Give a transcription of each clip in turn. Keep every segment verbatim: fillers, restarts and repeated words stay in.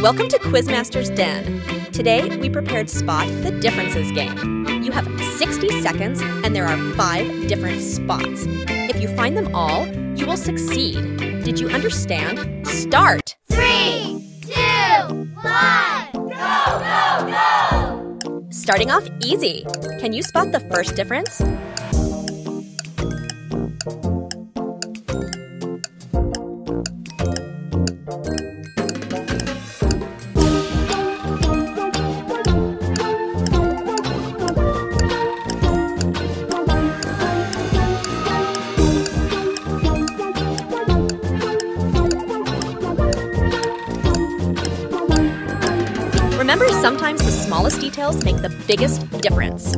Welcome to Quizmaster's Den. Today, we prepared Spot the Differences game. You have sixty seconds, and there are five different spots. If you find them all, you will succeed. Did you understand? Start! Three, two, one, go, go, go! Starting off easy. Can you spot the first difference? Remember, sometimes the smallest details make the biggest difference.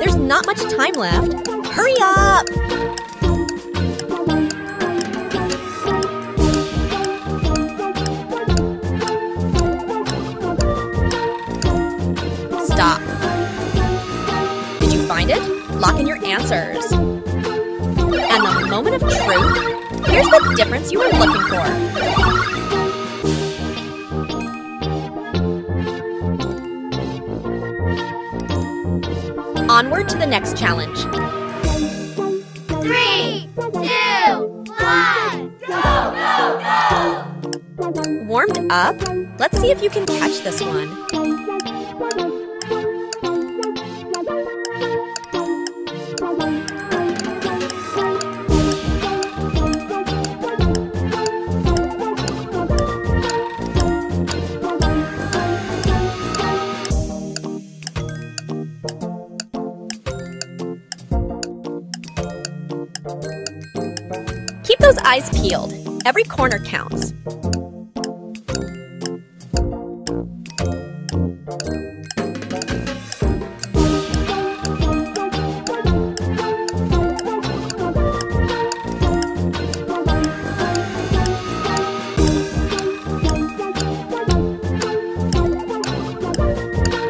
There's not much time left. Hurry up! Stop. Did you find it? Lock in your answers. And the moment of truth, here's the difference you were looking for. Onward to the next challenge. Three, two, one, go, go, go! Warmed up? Let's see if you can catch this one. Keep those eyes peeled. Every corner counts.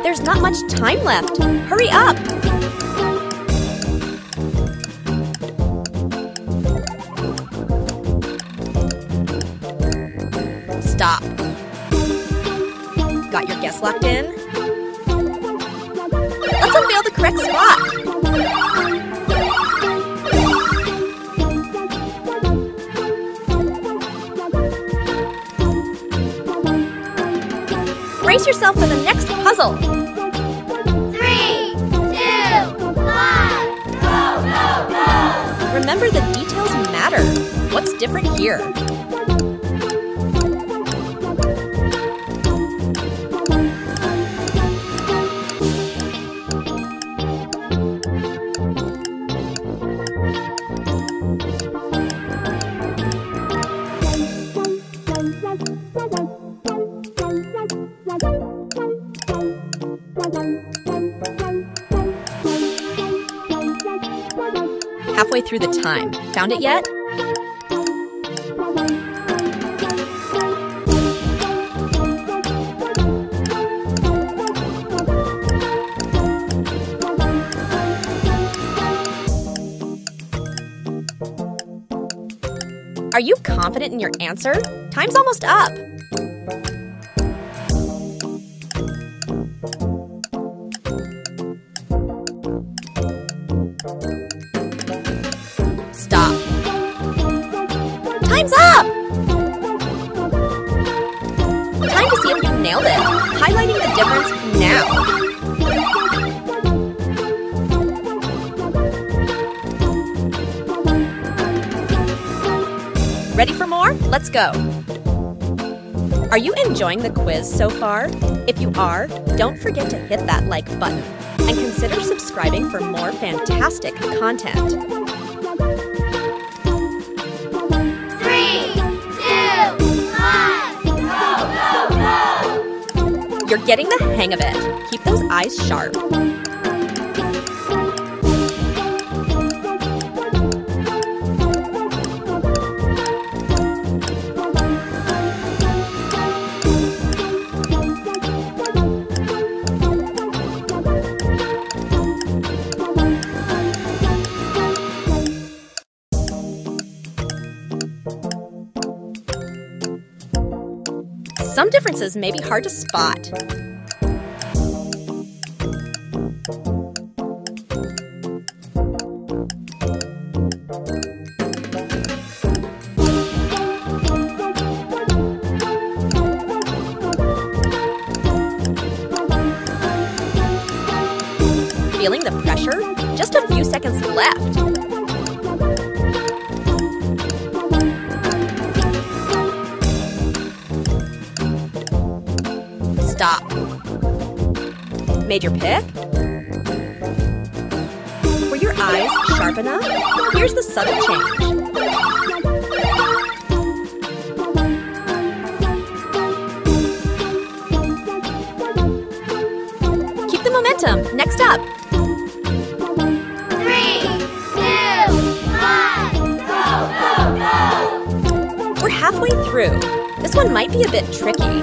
There's not much time left. Hurry up! Stop. Got your guess locked in? Let's unveil the correct spot. Brace yourself for the next puzzle. Three, two, one, go, go, go! Remember, the details matter. What's different here? Halfway through the time. Found it yet? Are you confident in your answer? Time's almost up. Stop. Time's up! Time to see if you nailed it. Highlighting the difference now. Ready for more? Let's go. Are you enjoying the quiz so far? If you are, don't forget to hit that like button and consider subscribing for more fantastic content. You're getting the hang of it. Keep those eyes sharp. Some differences may be hard to spot. Feeling the pressure? Just a few seconds left. Stop. Made your pick? Were your eyes sharp enough? Here's the subtle change. Keep the momentum. Next up. Halfway through. This one might be a bit tricky.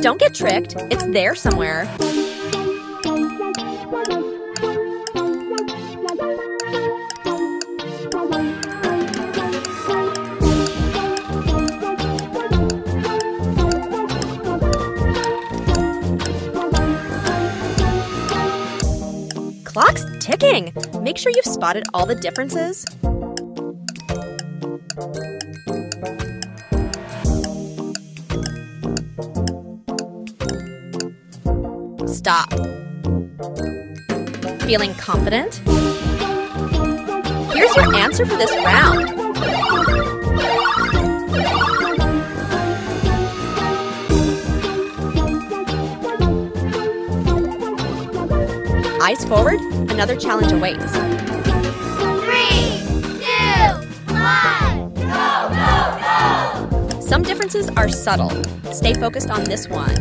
Don't get tricked. It's there somewhere. Clock's ticking. Make sure you've spotted all the differences. Stop. Feeling confident? Here's your answer for this round. Eyes forward, another challenge awaits. Three, two, one, go, go, go! Some differences are subtle. Stay focused on this one.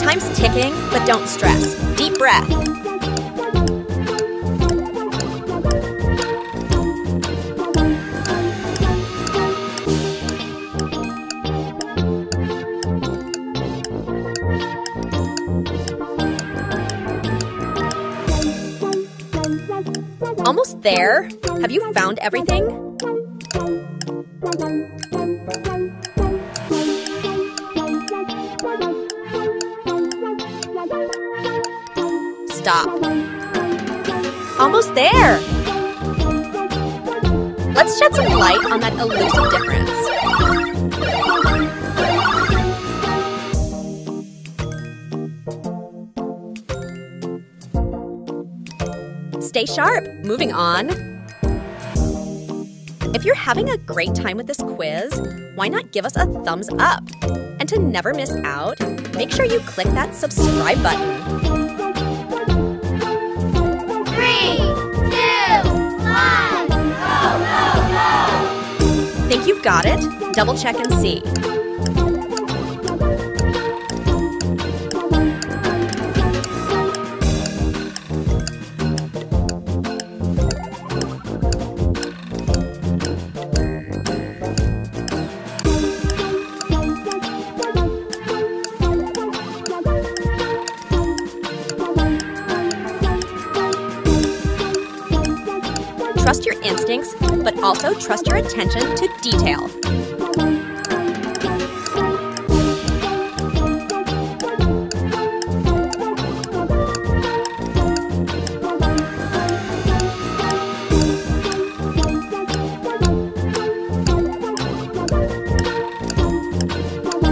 Time's ticking, but don't stress. Deep breath. Almost there. Have you found everything? Stop. Almost there! Let's shed some light on that elusive difference. Stay sharp. Moving on. If you're having a great time with this quiz, why not give us a thumbs up? And to never miss out, make sure you click that subscribe button. Think you've got it? Double check and see. Trust your instincts, but also trust your attention to detail.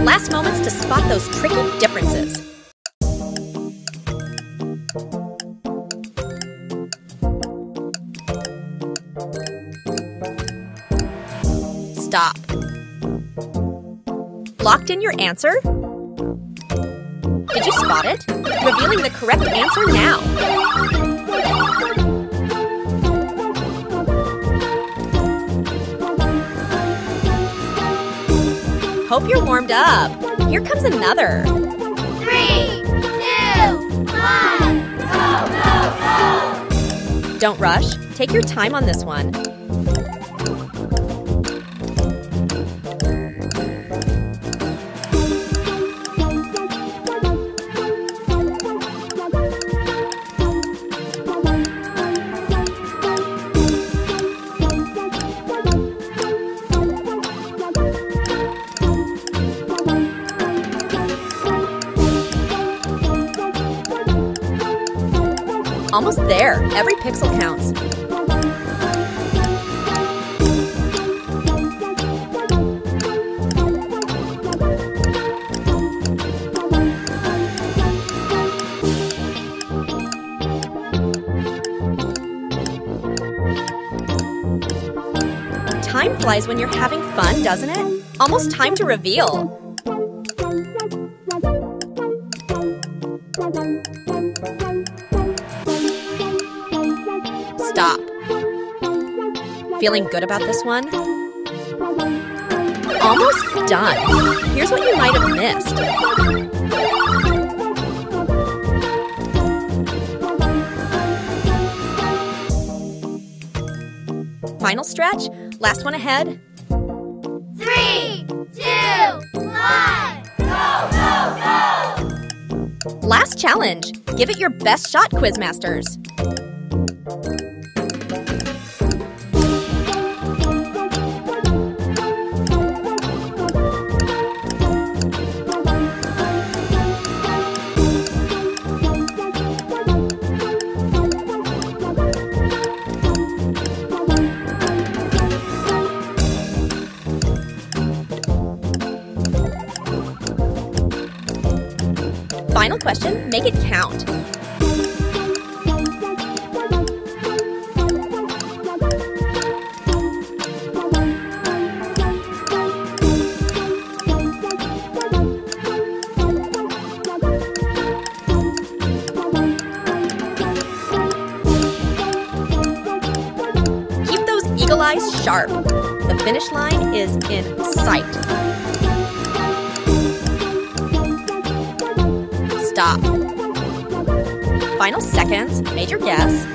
Last moments to spot those tricky differences. stop. Locked in your answer? Did you spot it? Revealing the correct answer now. Hope you're warmed up. Here comes another. Three, two, one, go, go, go! Don't rush. Take your time on this one. Almost there. Every pixel counts. Time flies when you're having fun, doesn't it? Almost time to reveal. Stop. Feeling good about this one? Almost done. Here's what you might have missed. Final stretch. Last one ahead. Three, two, one. Go, go, go! Last challenge. Give it your best shot, Quizmasters. Final question, make it count. Keep those eagle eyes sharp. The finish line is in sight. Stop. Final seconds, made your guess.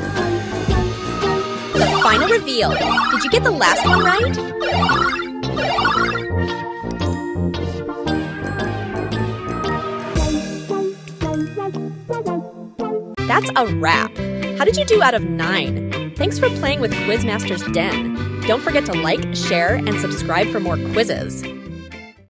The final reveal. Did you get the last one right? That's a wrap. How did you do out of nine? Thanks for playing with Quizmaster's Den. Don't forget to like, share, and subscribe for more quizzes.